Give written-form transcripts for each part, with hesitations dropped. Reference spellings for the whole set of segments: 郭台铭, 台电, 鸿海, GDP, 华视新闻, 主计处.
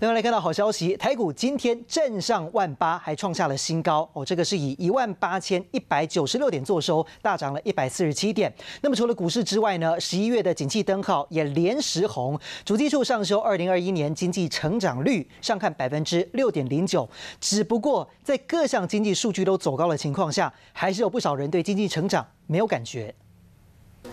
另外来看到好消息，台股今天站上18000，还创下了新高哦。这个是以18196点作收，大涨了147点。那么除了股市之外呢，11月的景气灯号也连十红，主计处上修2021年经济成长率上看6.09%。只不过在各项经济数据都走高的情况下，还是有不少人对经济成长没有感觉。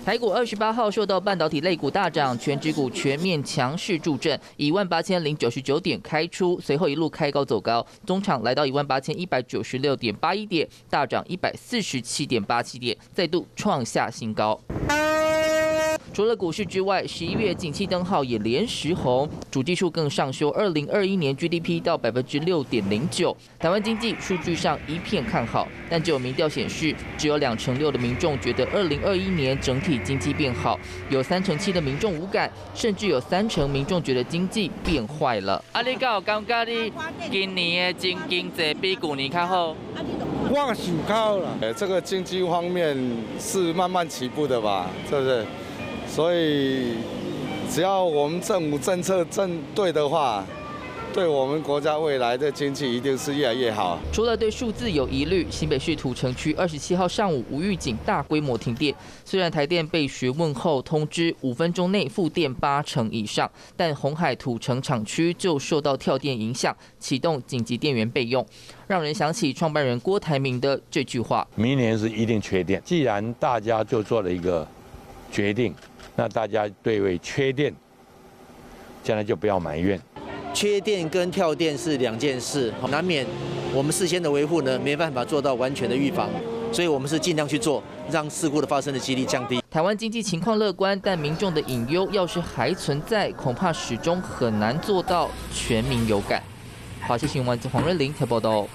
台股28号受到半导体类股大涨，全指股全面强势助阵，以18099点开出，随后一路开高走高，中场来到18196.81点，大涨147.87点，再度创下新高。 除了股市之外，11月景气灯号也连十红，主计处更上修2021年 GDP 到6.09%。台湾经济数据上一片看好，但就有民调显示，只有26%的民众觉得2021年整体经济变好，有37%的民众无感，甚至有30%民众觉得经济变坏了。你敢有感觉你今年的经济比去年较好？ 望许高了，这个经济方面是慢慢起步的吧，是不是？所以只要我们政府政策正对的话，对我们国家未来的经济一定是越来越好。除了对数字有疑虑，新北市土城区27号上午无预警大规模停电，虽然台电被询问后通知5分钟内复电80%以上，但鸿海土城厂区就受到跳电影响，启动紧急电源备用。 让人想起创办人郭台铭的这句话：“明年是一定缺电。既然大家就做了一个决定，那大家对缺电，将来就不要埋怨。缺电跟跳电是两件事，难免我们事先的维护呢，没办法做到完全的预防，所以我们是尽量去做，让事故的发生的几率降低。” 台湾经济情况乐观，但民众的隐忧要是还存在，恐怕始终很难做到全民有感。华视新闻黄瑞玲台报道。